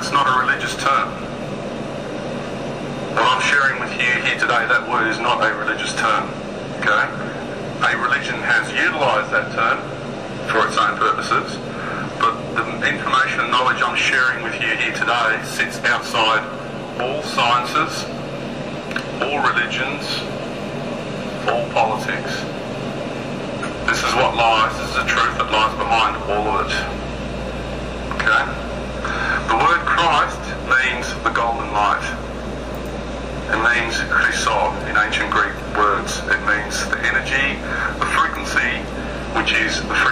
that's not a religious term. What I'm sharing with you here today, that word is not a religious term. Okay? A religion has utilised that term for its own purposes, but the information and knowledge I'm sharing with you here today sits outside all sciences, all religions, all politics. This is what lies, this is the truth that lies behind all of it. Okay? The word Christ means the golden light. It means Christos in ancient Greek words. It means the energy, the frequency, which is the frequency.